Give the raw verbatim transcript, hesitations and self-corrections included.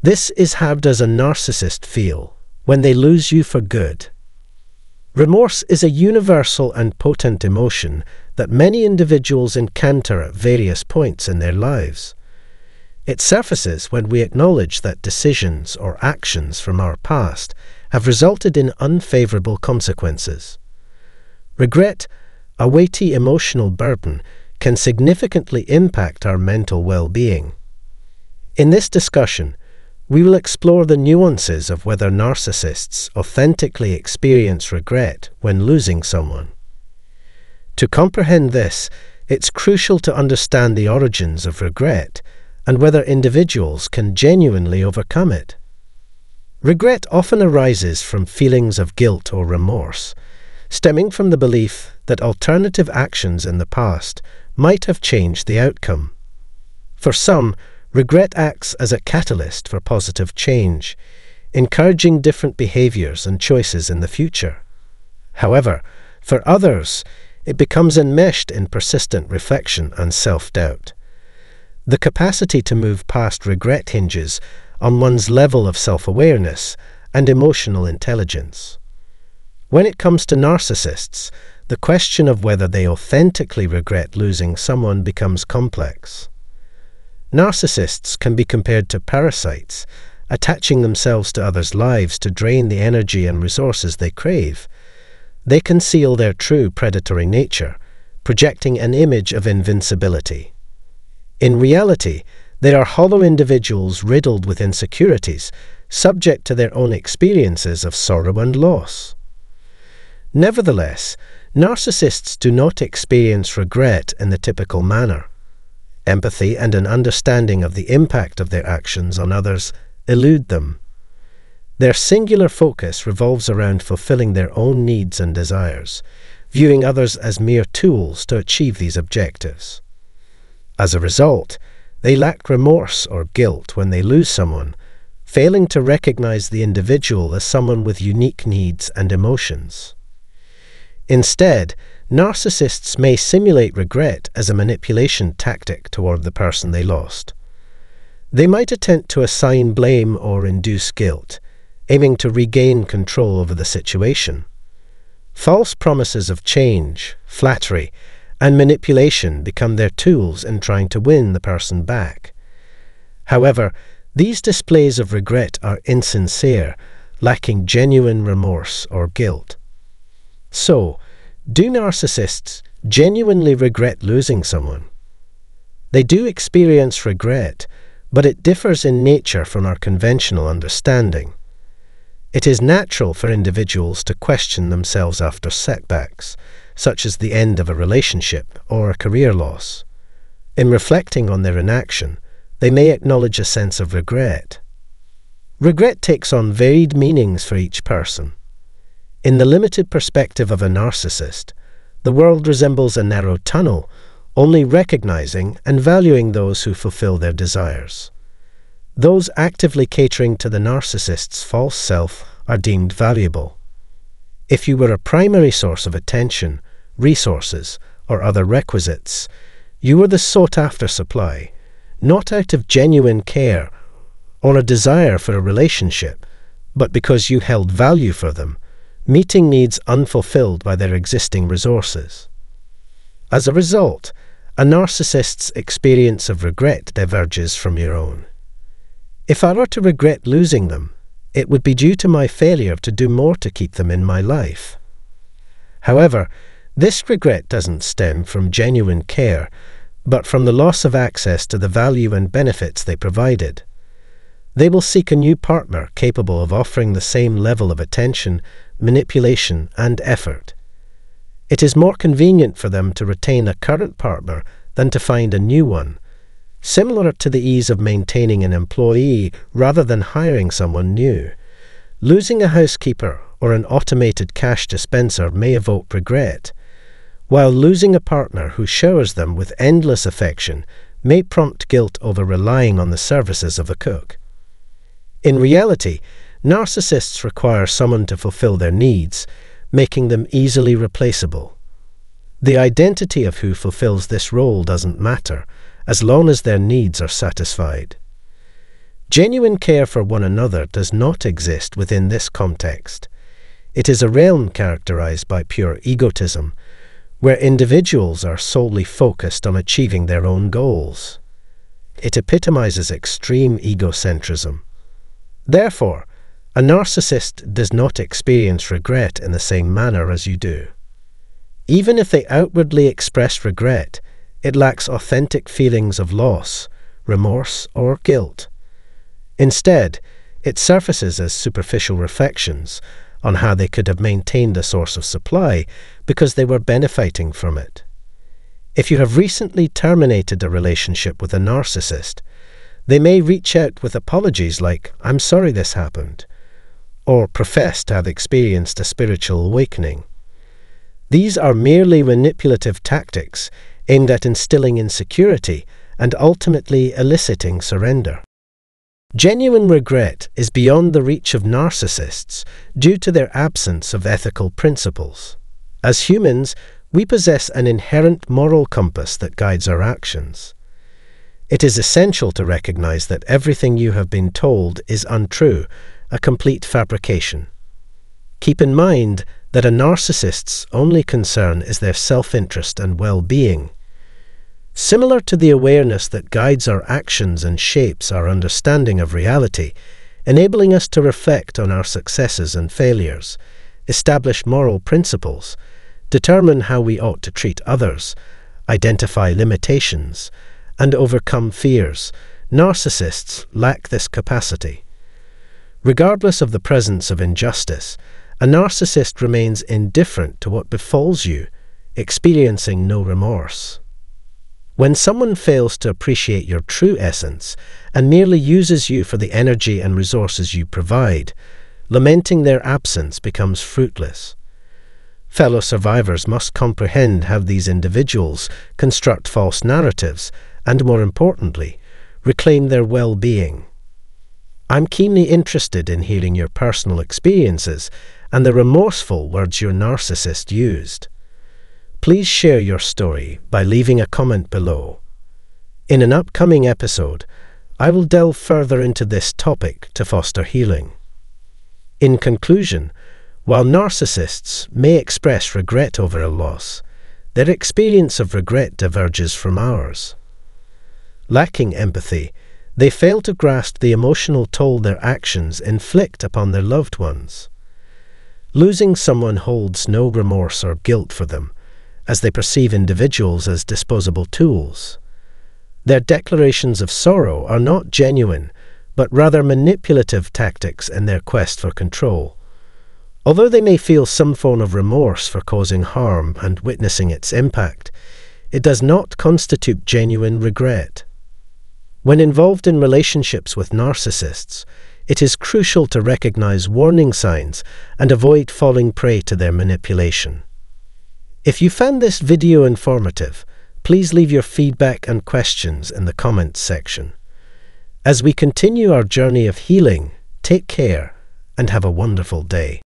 This is how does a narcissist feel when they lose you for good. Remorse is a universal and potent emotion that many individuals encounter at various points in their lives. It surfaces when we acknowledge that decisions or actions from our past have resulted in unfavorable consequences. Regret, a weighty emotional burden, can significantly impact our mental well-being. In this discussion, we will explore the nuances of whether narcissists authentically experience regret when losing someone. To comprehend this, it's crucial to understand the origins of regret and whether individuals can genuinely overcome it. Regret often arises from feelings of guilt or remorse, stemming from the belief that alternative actions in the past might have changed the outcome. For some, regret acts as a catalyst for positive change, encouraging different behaviors and choices in the future. However, for others, it becomes enmeshed in persistent reflection and self-doubt. The capacity to move past regret hinges on one's level of self-awareness and emotional intelligence. When it comes to narcissists, the question of whether they authentically regret losing someone becomes complex. Narcissists can be compared to parasites, attaching themselves to others' lives to drain the energy and resources they crave. They conceal their true predatory nature, projecting an image of invincibility. In reality, they are hollow individuals riddled with insecurities, subject to their own experiences of sorrow and loss. Nevertheless, narcissists do not experience regret in the typical manner. Empathy and an understanding of the impact of their actions on others elude them. Their singular focus revolves around fulfilling their own needs and desires, viewing others as mere tools to achieve these objectives. As a result, they lack remorse or guilt when they lose someone, failing to recognize the individual as someone with unique needs and emotions. Instead, narcissists may simulate regret as a manipulation tactic toward the person they lost. They might attempt to assign blame or induce guilt, aiming to regain control over the situation. False promises of change, flattery, and manipulation become their tools in trying to win the person back. However, these displays of regret are insincere, lacking genuine remorse or guilt. So, do narcissists genuinely regret losing someone? They do experience regret, but it differs in nature from our conventional understanding. It is natural for individuals to question themselves after setbacks, such as the end of a relationship or a career loss. In reflecting on their inaction, they may acknowledge a sense of regret. Regret takes on varied meanings for each person. In the limited perspective of a narcissist, the world resembles a narrow tunnel, only recognizing and valuing those who fulfill their desires. Those actively catering to the narcissist's false self are deemed valuable. If you were a primary source of attention, resources, or other requisites, you were the sought-after supply, not out of genuine care or a desire for a relationship, but because you held value for them, meeting needs unfulfilled by their existing resources. As a result, a narcissist's experience of regret diverges from your own. If I were to regret losing them, it would be due to my failure to do more to keep them in my life. However, this regret doesn't stem from genuine care, but from the loss of access to the value and benefits they provided. They will seek a new partner capable of offering the same level of attention, manipulation, and effort. It is more convenient for them to retain a current partner than to find a new one, similar to the ease of maintaining an employee rather than hiring someone new. Losing a housekeeper or an automated cash dispenser may evoke regret, while losing a partner who showers them with endless affection may prompt guilt over relying on the services of a cook. In reality, narcissists require someone to fulfill their needs, making them easily replaceable. The identity of who fulfills this role doesn't matter, as long as their needs are satisfied. Genuine care for one another does not exist within this context. It is a realm characterized by pure egotism, where individuals are solely focused on achieving their own goals. It epitomizes extreme egocentrism. Therefore, a narcissist does not experience regret in the same manner as you do. Even if they outwardly express regret, it lacks authentic feelings of loss, remorse, or guilt. Instead, it surfaces as superficial reflections on how they could have maintained a source of supply because they were benefiting from it. If you have recently terminated a relationship with a narcissist, they may reach out with apologies like, "I'm sorry this happened," or profess to have experienced a spiritual awakening. These are merely manipulative tactics aimed at instilling insecurity and ultimately eliciting surrender. Genuine regret is beyond the reach of narcissists due to their absence of ethical principles. As humans, we possess an inherent moral compass that guides our actions. It is essential to recognize that everything you have been told is untrue, a complete fabrication. Keep in mind that a narcissist's only concern is their self-interest and well-being. Similar to the awareness that guides our actions and shapes our understanding of reality, enabling us to reflect on our successes and failures, establish moral principles, determine how we ought to treat others, identify limitations, and overcome fears, narcissists lack this capacity. Regardless of the presence of injustice, a narcissist remains indifferent to what befalls you, experiencing no remorse. When someone fails to appreciate your true essence and merely uses you for the energy and resources you provide, lamenting their absence becomes fruitless. Fellow survivors must comprehend how these individuals construct false narratives and, more importantly, reclaim their well-being. I'm keenly interested in hearing your personal experiences and the remorseful words your narcissist used. Please share your story by leaving a comment below. In an upcoming episode, I will delve further into this topic to foster healing. In conclusion, while narcissists may express regret over a loss, their experience of regret diverges from ours. Lacking empathy, they fail to grasp the emotional toll their actions inflict upon their loved ones. Losing someone holds no remorse or guilt for them, as they perceive individuals as disposable tools. Their declarations of sorrow are not genuine, but rather manipulative tactics in their quest for control. Although they may feel some form of remorse for causing harm and witnessing its impact, it does not constitute genuine regret. When involved in relationships with narcissists, it is crucial to recognize warning signs and avoid falling prey to their manipulation. If you found this video informative, please leave your feedback and questions in the comments section. As we continue our journey of healing, take care and have a wonderful day.